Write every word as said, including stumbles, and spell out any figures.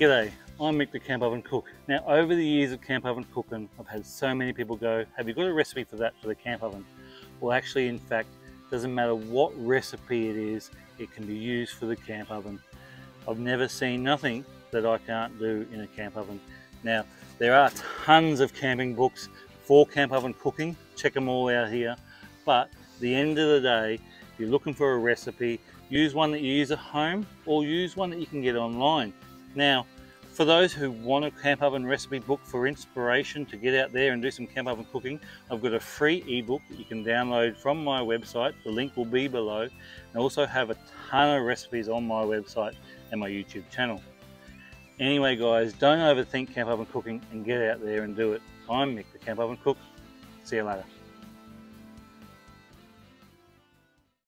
G'day, I'm Mick the Camp Oven Cook. Now over the years of Camp Oven cooking, I've had so many people go, have you got a recipe for that for the camp oven? Well actually, in fact, doesn't matter what recipe it is, it can be used for the camp oven. I've never seen nothing that I can't do in a camp oven. Now there are tons of camping books for camp oven cooking, check them all out here, but at the end of the day, if you're looking for a recipe, use one that you use at home or use one that you can get online. Now, for those who want a camp oven recipe book for inspiration to get out there and do some camp oven cooking, I've got a free ebook that you can download from my website. The link will be below. I also have a ton of recipes on my website and my YouTube channel. Anyway guys, don't overthink camp oven cooking and get out there and do it. I'm Mick the Camp Oven Cook. See you later.